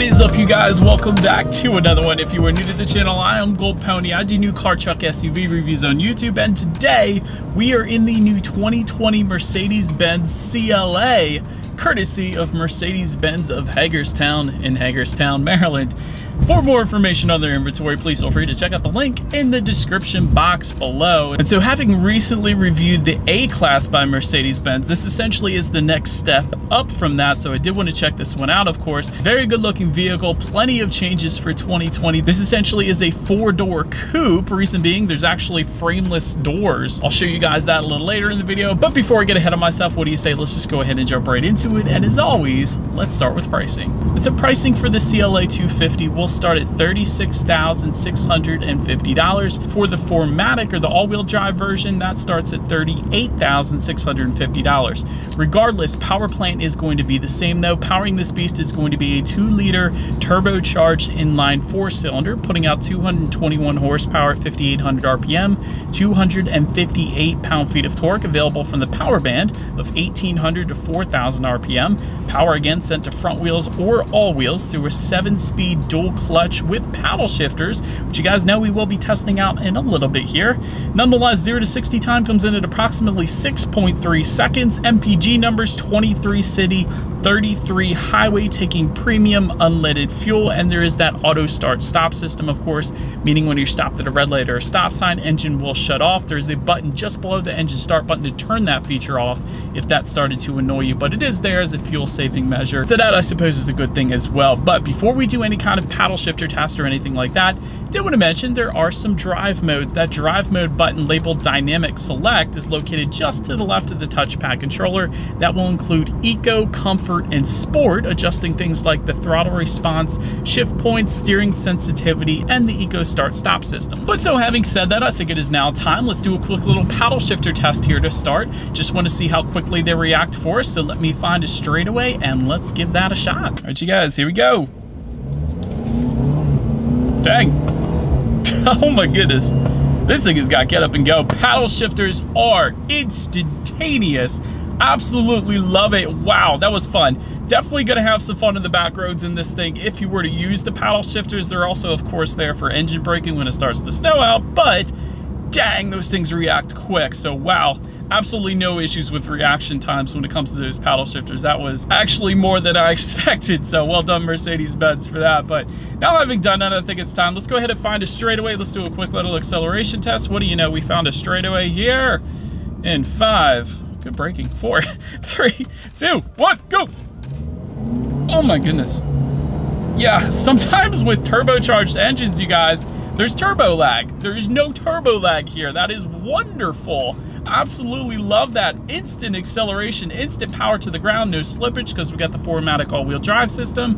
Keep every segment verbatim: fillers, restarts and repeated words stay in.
What is up, you guys? Welcome back to another one. If you are new to the channel, I am Gold Pony. I do new car, truck, S U V reviews on YouTube, and today we are in the new twenty twenty Mercedes-Benz C L A, courtesy of Mercedes-Benz of Hagerstown in Hagerstown, Maryland. For more information on their inventory, please feel free to check out the link in the description box below. And so, having recently reviewed the A-Class by Mercedes-Benz, this essentially is the next step up from that, so I did want to check this one out, of course. Very good looking vehicle, plenty of changes for twenty twenty. This essentially is a four-door coupe, reason being there's actually frameless doors. I'll show you guys that a little later in the video, but before I get ahead of myself, what do you say? Let's just go ahead and jump right into it, and as always, let's start with pricing. And so, pricing for the C L A two fifty will start at thirty-six thousand six hundred fifty dollars. For the four matic, or the all-wheel drive version, that starts at thirty-eight thousand six hundred fifty dollars. Regardless, power plant is going to be the same though. Powering this beast is going to be a two liter turbocharged inline four-cylinder, putting out two hundred twenty-one horsepower, fifty-eight hundred R P M, two hundred fifty-eight pound-feet of torque, available from the power band of eighteen hundred to four thousand R P M. Power again sent to front wheels or all wheels through a seven-speed dual clutch with paddle shifters, which you guys know we will be testing out in a little bit here. Nonetheless, zero to sixty time comes in at approximately six point three seconds. M P G numbers, twenty-three city, thirty-three highway, taking premium unleaded fuel, and there is that auto start stop system, of course, meaning when you're stopped at a red light or a stop sign, engine will shut off. There's a button just below the engine start button to turn that feature off if that started to annoy you, but it is there as a fuel saving measure, so that I suppose is a good thing as well. But before we do any kind of paddle shifter test or anything like that, did want to mention there are some drive modes. That drive mode button labeled Dynamic Select is located just to the left of the touchpad controller. That will include Eco, Comfort, and Sport, adjusting things like the throttle response, shift points, steering sensitivity, and the Eco Start Stop system. But so, having said that, I think it is now time. Let's do a quick little paddle shifter test here to start. Just want to see how quickly they react for us, so let me find a straightaway and let's give that a shot. All right, you guys, here we go. Dang. Oh my goodness. This thing has got get up and go. Paddle shifters are instantaneous. Absolutely love it. Wow, that was fun. Definitely gonna have some fun in the back roads in this thing if you were to use the paddle shifters. They're also, of course, there for engine braking when it starts to snow out, but dang, those things react quick. So wow, absolutely no issues with reaction times when it comes to those paddle shifters. That was actually more than I expected, so well done, Mercedes-Benz, for that. But now, having done that, I think it's time. Let's go ahead and find a straightaway. Let's do a quick little acceleration test. What do you know? We found a straightaway here in five, good braking, four, three, two, one, go. Oh my goodness. Yeah, sometimes with turbocharged engines, you guys, there's turbo lag. There is no turbo lag here. That is wonderful. Absolutely love that. Instant acceleration, instant power to the ground, no slippage because we got the four matic all-wheel drive system.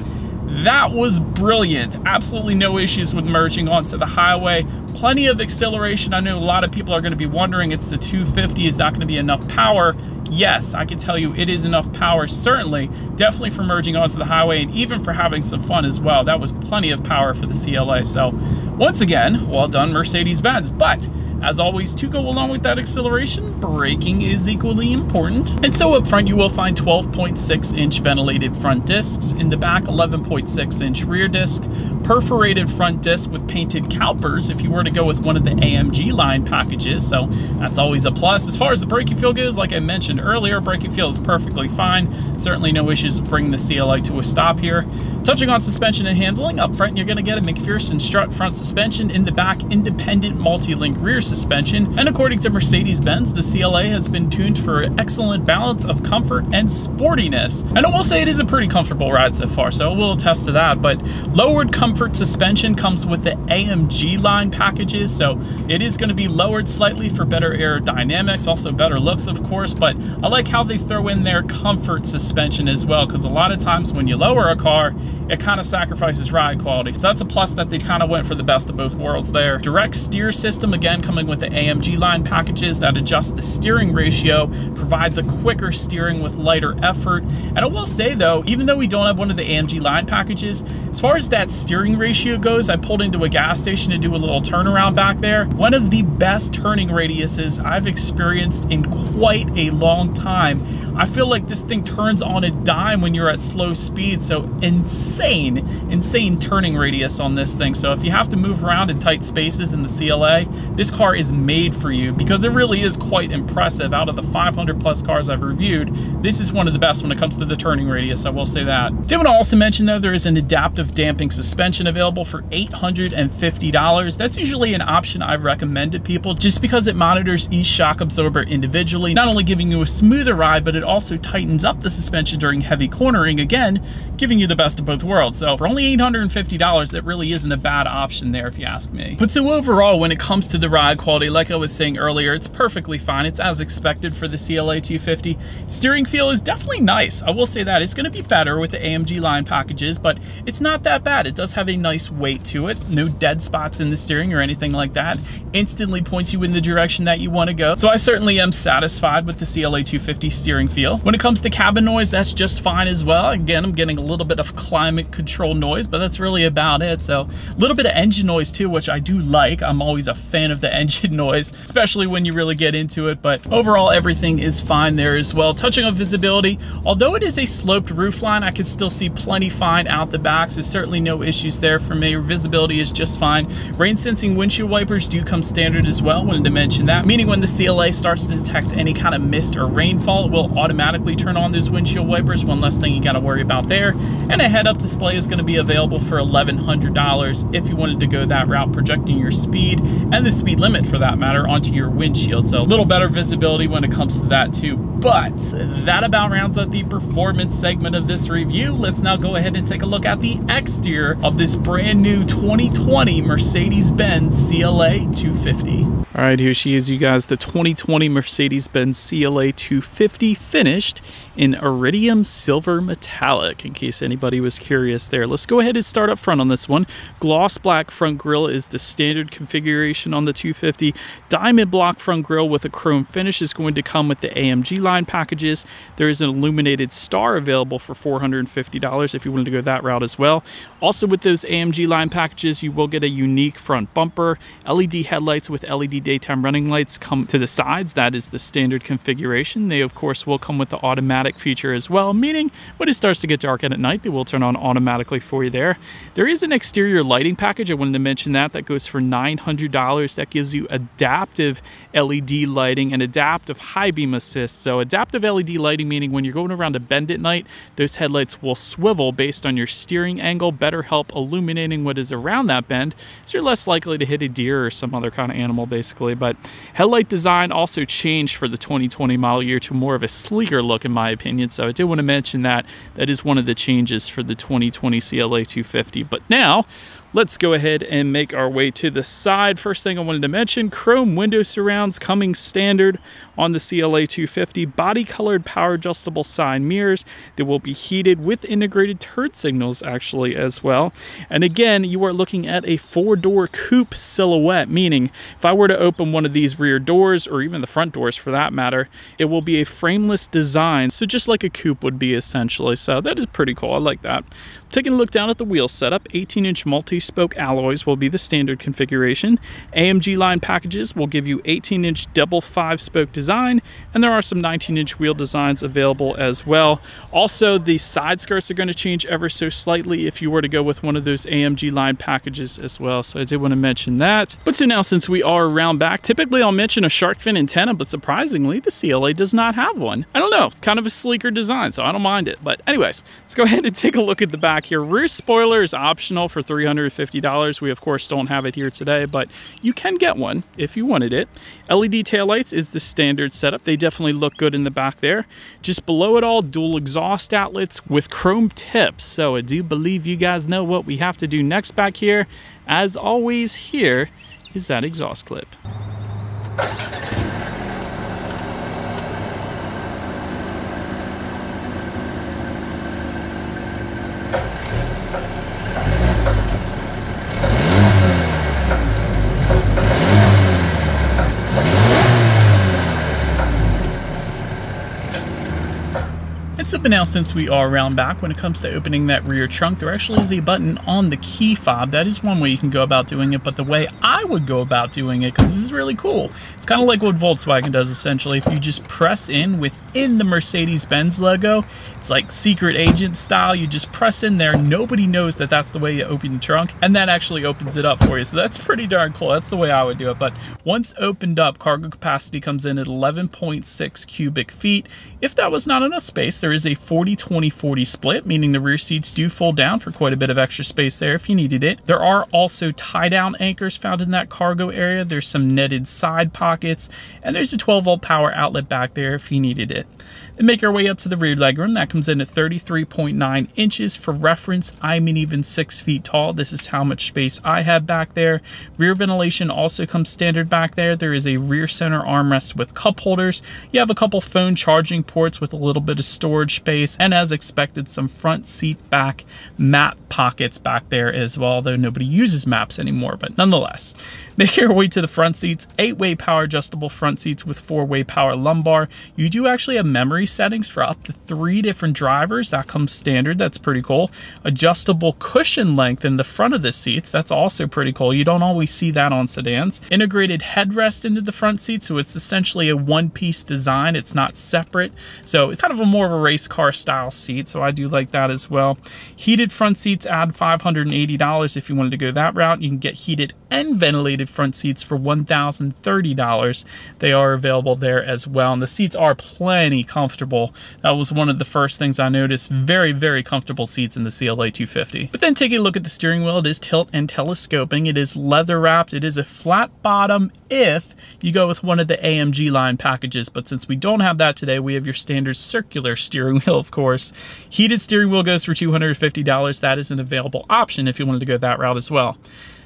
That was brilliant. Absolutely no issues with merging onto the highway. Plenty of acceleration. I know a lot of people are going to be wondering, it's the two fifty, is not going to be enough power. Yes, I can tell you it is enough power, certainly, definitely for merging onto the highway, and even for having some fun as well. That was plenty of power for the C L A. So once again, well done, Mercedes-Benz. But as always, to go along with that acceleration, braking is equally important. And so up front, you will find twelve point six inch ventilated front discs. In the back, eleven point six inch rear disc. Perforated front disc with painted calipers if you were to go with one of the A M G line packages. So that's always a plus. As far as the braking feel goes, like I mentioned earlier, braking feel is perfectly fine. Certainly no issues with bringing the C L A to a stop here. Touching on suspension and handling, up front you're going to get a McPherson strut front suspension. In the back, independent multi-link rear suspension. And according to Mercedes-Benz, the C L A has been tuned for an excellent balance of comfort and sportiness. And I will say it is a pretty comfortable ride so far, so I will attest to that. But lowered comfort suspension comes with the A M G line packages, so it is going to be lowered slightly for better aerodynamics, also better looks, of course. But I like how they throw in their comfort suspension as well, because a lot of times when you lower a car, it kind of sacrifices ride quality. So that's a plus that they kind of went for the best of both worlds there. Direct steer system, again, coming with the A M G line packages that adjust the steering ratio, provides a quicker steering with lighter effort. And I will say though, even though we don't have one of the A M G line packages, as far as that steering steering ratio goes, I pulled into a gas station to do a little turnaround back there. One of the best turning radiuses I've experienced in quite a long time. I feel like this thing turns on a dime when you're at slow speed. So insane, insane turning radius on this thing. So if you have to move around in tight spaces in the C L A, this car is made for you, because it really is quite impressive. Out of the five hundred plus cars I've reviewed, this is one of the best when it comes to the turning radius, I will say that. Did want to also mention though, there is an adaptive damping suspension available for eight hundred fifty dollars. That's usually an option I recommend to people just because it monitors each shock absorber individually, not only giving you a smoother ride, but it also tightens up the suspension during heavy cornering, again, giving you the best of both worlds. So for only eight hundred fifty dollars, that really isn't a bad option there if you ask me. But so overall, when it comes to the ride quality, like I was saying earlier, it's perfectly fine. It's as expected for the C L A two fifty. Steering feel is definitely nice. I will say that. It's going to be better with the A M G line packages, but it's not that bad. It does have a nice weight to it. No dead spots in the steering or anything like that. Instantly points you in the direction that you want to go. So I certainly am satisfied with the C L A two fifty steering feel. When it comes to cabin noise, that's just fine as well. Again, I'm getting a little bit of climate control noise, but that's really about it. So a little bit of engine noise too, which I do like. I'm always a fan of the engine noise, especially when you really get into it. But overall, everything is fine there as well. Touching on visibility, although it is a sloped roofline, I can still see plenty fine out the back, so certainly no issues there for me. Visibility is just fine. Rain sensing windshield wipers do come standard as well. Wanted to mention that, meaning when the C L A starts to detect any kind of mist or rainfall, it will automatically turn on those windshield wipers. One less thing you got to worry about there. And a head-up display is going to be available for eleven hundred dollars if you wanted to go that route, projecting your speed and the speed limit for that matter onto your windshield. So a little better visibility when it comes to that too. But that about rounds out the performance segment of this review. Let's now go ahead and take a look at the exterior of this brand new twenty twenty Mercedes-Benz C L A two fifty. All right, here she is, you guys, the twenty twenty Mercedes-Benz C L A two fifty, finished in iridium silver metallic, in case anybody was curious there. Let's go ahead and start up front on this one. Gloss black front grille is the standard configuration on the two fifty. Diamond block front grille with a chrome finish is going to come with the A M G line packages. There is an illuminated star available for four hundred fifty dollars if you wanted to go that route as well. Also with those A M G line packages, you will get a unique front bumper. L E D headlights with L E D daytime running lights come to the sides. That is the standard configuration. They of course will come with the automatic feature as well, meaning when it starts to get dark out at night, they will turn on automatically for you there. There is an exterior lighting package. I wanted to mention that. That goes for nine hundred dollars. That gives you adaptive L E D lighting and adaptive high beam assist. So adaptive L E D lighting, meaning when you're going around a bend at night, those headlights will swivel based on your steering angle, better help illuminating what is around that bend, so you're less likely to hit a deer or some other kind of animal basically. But headlight design also changed for the twenty twenty model year to more of a sleeker look in my opinion, so I did want to mention that. That is one of the changes for the twenty twenty C L A two fifty. But now let's go ahead and make our way to the side. First thing I wanted to mention, chrome window surrounds coming standard on the C L A two fifty. Body colored power adjustable side mirrors that will be heated with integrated turn signals actually as well. And again, you are looking at a four door coupe silhouette, meaning if I were to open one of these rear doors or even the front doors for that matter, it will be a frameless design. So just like a coupe would be essentially. So that is pretty cool. I like that. Taking a look down at the wheel setup, eighteen inch multi spoke alloys will be the standard configuration. A M G line packages will give you eighteen inch double five spoke design, and there are some nineteen inch wheel designs available as well. Also, the side skirts are going to change ever so slightly if you were to go with one of those A M G line packages as well, so I did want to mention that. But so now, since we are around back, typically I'll mention a shark fin antenna, but surprisingly the C L A does not have one. I don't know, it's kind of a sleeker design, so I don't mind it. But anyways, let's go ahead and take a look at the back here. Rear spoiler is optional for three hundred fifty dollars. We of course don't have it here today, but you can get one if you wanted it. L E D taillights is the standard setup. They definitely look good in the back there. Just below it all, dual exhaust outlets with chrome tips. So I do believe you guys know what we have to do next back here. As always, here is that exhaust clip. something now, since we are around back, when it comes to opening that rear trunk, there actually is a button on the key fob. That is one way you can go about doing it, but the way I would go about doing it, because this is really cool, it's kind of like what Volkswagen does essentially. If you just press in within the Mercedes-Benz logo, it's like secret agent style. You just press in there, nobody knows that that's the way you open the trunk, and that actually opens it up for you. So that's pretty darn cool. That's the way I would do it. But once opened up, cargo capacity comes in at eleven point six cubic feet. If that was not enough space, there is a forty twenty forty split, meaning the rear seats do fold down for quite a bit of extra space there if you needed it. There are also tie-down anchors found in that cargo area. There's some netted side pockets, and there's a twelve volt power outlet back there if you needed it. Then make our way up to the rear legroom. That comes in at thirty-three point nine inches. For reference, I'm an even six feet tall. This is how much space I have back there. Rear ventilation also comes standard back there. There is a rear center armrest with cup holders. You have a couple phone charging ports with a little bit of storage space, and as expected, some front seat back mat pockets back there as well, though nobody uses maps anymore, but nonetheless. Make your way to the front seats. Eight-way power adjustable front seats with four-way power lumbar. You do actually have memory settings for up to three different drivers. That comes standard. That's pretty cool. Adjustable cushion length in the front of the seats. That's also pretty cool. You don't always see that on sedans. Integrated headrest into the front seat, so it's essentially a one-piece design. It's not separate, so it's kind of a more of a race car style seat, so I do like that as well. Heated front seats add five hundred eighty dollars if you wanted to go that route. You can get heated and ventilated front seats for one thousand thirty dollars. They are available there as well, and the seats are plenty comfortable. That was one of the first things I noticed. Very, very comfortable seats in the C L A two fifty. But then take a look at the steering wheel. It is tilt and telescoping. It is leather wrapped. It is a flat bottom if you go with one of the A M G line packages, but since we don't have that today, we have your standard circular steering wheel, of course. Heated steering wheel goes for two hundred fifty dollars. That is an available option if you wanted to go that route as well.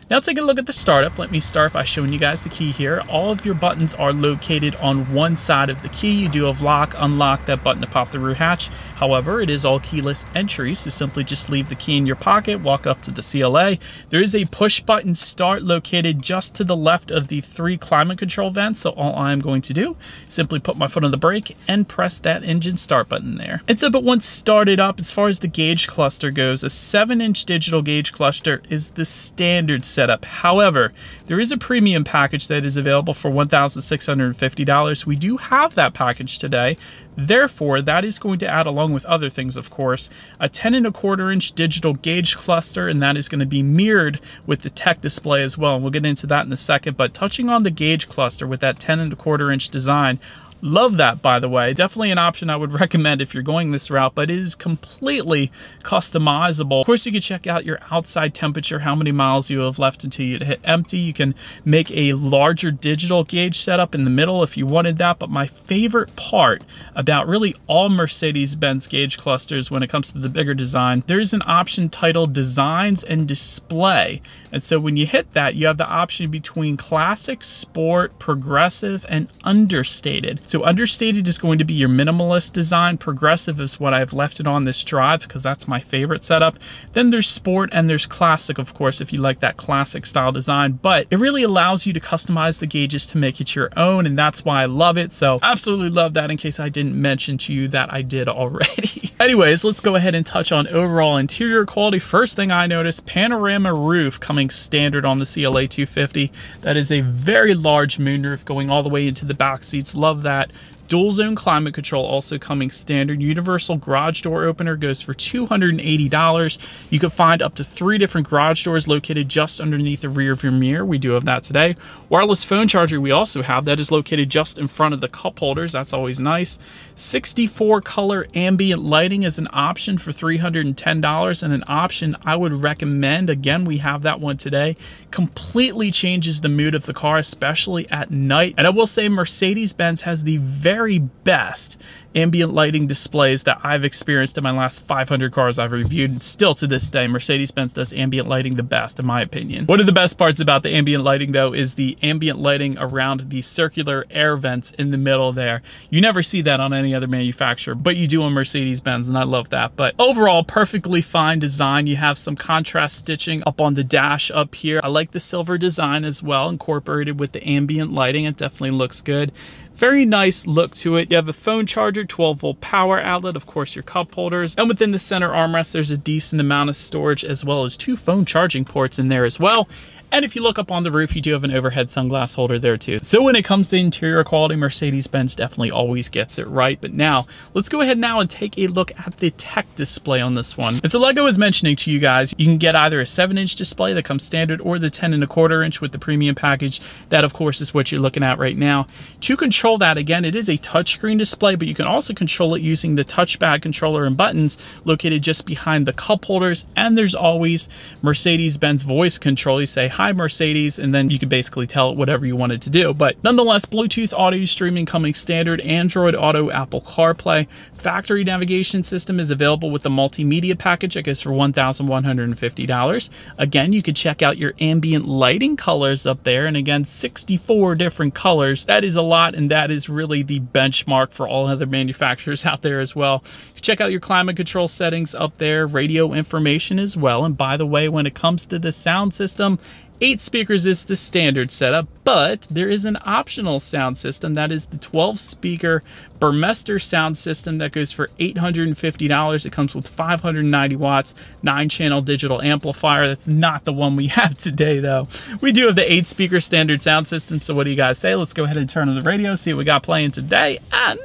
Now take a look at the startup. Let me start by showing you guys the key here. All of your buttons are located on one side of the key. You do have lock, unlock, that button to pop the rear hatch. However, it is all keyless entry, so simply just leave the key in your pocket, walk up to the C L A. There is a push button start located just to the left of the three climate control vents, so all I'm going to do, simply put my foot on the brake and press that engine start button there. And so, but once started up, as far as the gauge cluster goes, a seven inch digital gauge cluster is the standard setup. However, there is a premium package that is available for one thousand six hundred fifty dollars. We do have that package today. Therefore, that is going to add, along with other things, of course, a ten and a quarter inch digital gauge cluster, and that is going to be mirrored with the tech display as well. And we'll get into that in a second, but touching on the gauge cluster with that ten and a quarter inch design, love that, by the way. Definitely an option I would recommend if you're going this route, but it is completely customizable. Of course, you can check out your outside temperature, how many miles you have left until you hit empty. You can make a larger digital gauge setup in the middle if you wanted that. But my favorite part about really all Mercedes-Benz gauge clusters when it comes to the bigger design, there's an option titled Designs and Display. And so when you hit that, you have the option between classic, sport, progressive, and understated. So understated is going to be your minimalist design. Progressive is what I've left it on this drive because that's my favorite setup. Then there's sport and there's classic, of course, if you like that classic style design, but it really allows you to customize the gauges to make it your own. And that's why I love it. So absolutely love that, in case I didn't mention to you that I did already. Anyways, let's go ahead and touch on overall interior quality. First thing I noticed, panorama roof coming standard on the C L A two fifty. That is a very large moonroof going all the way into the back seats. Love that. That. Dual zone climate control also coming standard. Universal garage door opener goes for two hundred eighty dollars. You can find up to three different garage doors located just underneath the rear of your mirror. We do have that today. Wireless phone charger we also have. That is located just in front of the cup holders. That's always nice. sixty-four color ambient lighting is an option for three hundred ten dollars, and an option I would recommend. Again, we have that one today. Completely changes the mood of the car, especially at night. And I will say Mercedes-Benz has the very very best ambient lighting displays that I've experienced in my last five hundred cars I've reviewed, and still to this day, Mercedes-Benz does ambient lighting the best, in my opinion. One of the best parts about the ambient lighting, though, is the ambient lighting around the circular air vents in the middle there. You never see that on any other manufacturer, but you do on Mercedes-Benz, and I love that. But overall, perfectly fine design. You have some contrast stitching up on the dash up here. I like the silver design as well, incorporated with the ambient lighting. It definitely looks good. Very nice look to it. You have a phone charger, twelve volt power outlet, of course your cup holders, and within the center armrest there's a decent amount of storage as well as two phone charging ports in there as well. And if you look up on the roof, you do have an overhead sunglass holder there too. So when it comes to interior quality, Mercedes-Benz definitely always gets it right. But now let's go ahead now and take a look at the tech display on this one. And so like I was mentioning to you guys, you can get either a seven inch display that comes standard or the ten and a quarter inch with the premium package. That of course is what you're looking at right now. To control that, again, it is a touchscreen display, but you can also control it using the touchpad controller and buttons located just behind the cup holders. And there's always Mercedes-Benz voice control. You say, "Hi Mercedes," and then you could basically tell it whatever you wanted to do. But nonetheless, Bluetooth audio streaming coming standard, Android Auto, Apple CarPlay. Factory navigation system is available with the multimedia package, I guess, for one thousand one hundred fifty dollars. Again, you could check out your ambient lighting colors up there. And again, sixty-four different colors. That is a lot, and that is really the benchmark for all other manufacturers out there as well. You check out your climate control settings up there, radio information as well. And by the way, when it comes to the sound system, eight speakers is the standard setup, but there is an optional sound system. That is the twelve speaker Burmester sound system that goes for eight hundred fifty dollars. It comes with five hundred ninety watts, nine channel digital amplifier. That's not the one we have today though. We do have the eight speaker standard sound system. So what do you guys say? Let's go ahead and turn on the radio, see what we got playing today, and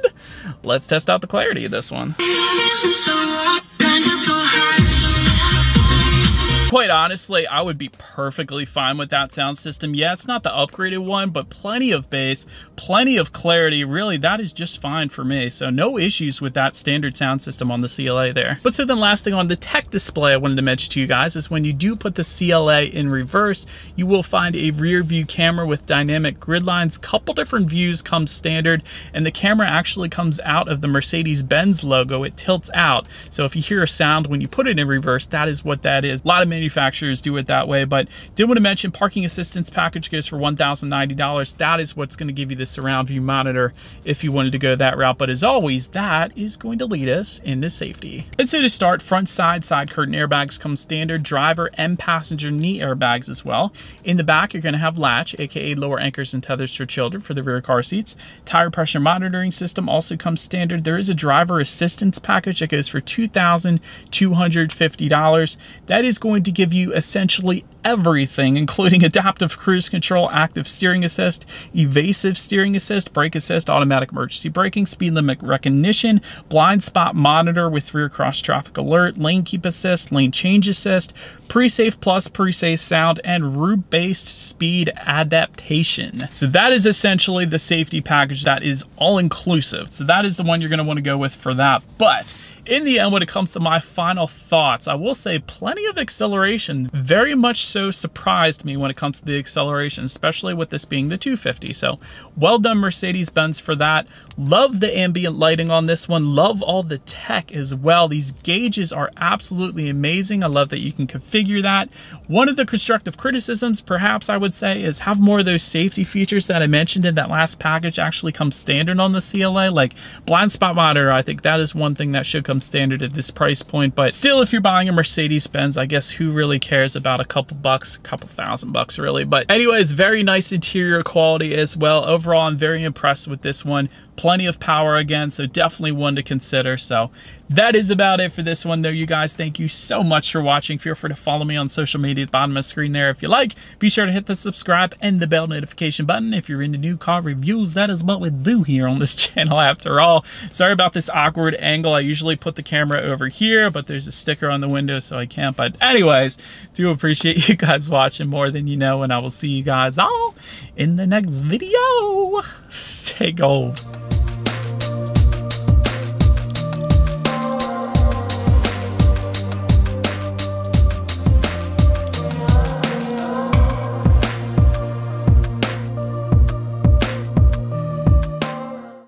let's test out the clarity of this one. Quite honestly, I would be perfectly fine with that sound system. Yeah, it's not the upgraded one, but plenty of bass, plenty of clarity. Really, that is just fine for me. So no issues with that standard sound system on the C L A there. But so then last thing on the tech display I wanted to mention to you guys is when you do put the C L A in reverse, you will find a rear view camera with dynamic grid lines. Couple different views come standard, and the camera actually comes out of the Mercedes-Benz logo. It tilts out. So if you hear a sound when you put it in reverse, that is what that is. A lot of manufacturers do it that way. But did want to mention parking assistance package goes for one thousand ninety dollars. That is what's going to give you the surround view monitor if you wanted to go that route. But as always, that is going to lead us into safety. And so to start, front side side curtain airbags come standard, driver and passenger knee airbags as well. In the back, you're going to have latch, aka lower anchors and tethers for children for the rear car seats. Tire pressure monitoring system also comes standard. There is a driver assistance package that goes for two thousand two hundred fifty dollars. That is going to give you essentially everything, including adaptive cruise control, active steering assist, evasive steering assist, brake assist, automatic emergency braking, speed limit recognition, blind spot monitor with rear cross traffic alert, lane keep assist, lane change assist, pre-safe plus, pre-safe sound, and route-based speed adaptation. So that is essentially the safety package that is all-inclusive. So that is the one you're going to want to go with for that. But in the end, when it comes to my final thoughts, I will say plenty of acceleration. Very much so surprised me when it comes to the acceleration, especially with this being the two fifty. So well done, Mercedes-Benz, for that. Love the ambient lighting on this one. Love all the tech as well. These gauges are absolutely amazing. I love that you can configure that. One of the constructive criticisms, perhaps I would say, is have more of those safety features that I mentioned in that last package actually come standard on the C L A, like blind spot monitor. I think that is one thing that should come standard at this price point. But still, if you're buying a Mercedes-Benz, I guess who really cares about a couple bucks, a couple thousand bucks really. But anyways, very nice interior quality as well. Overall, I'm very impressed with this one. Plenty of power again, so definitely one to consider. So that is about it for this one though, you guys. Thank you so much for watching. Feel free to follow me on social media at the bottom of the screen there if you like. Be sure to hit the subscribe and the bell notification button if you're into new car reviews. That is what we do here on this channel after all. Sorry about this awkward angle. I usually put the camera over here, but there's a sticker on the window, so I can't. But anyways, do appreciate you guys watching more than you know, and I will see you guys all in the next video. Stay gold.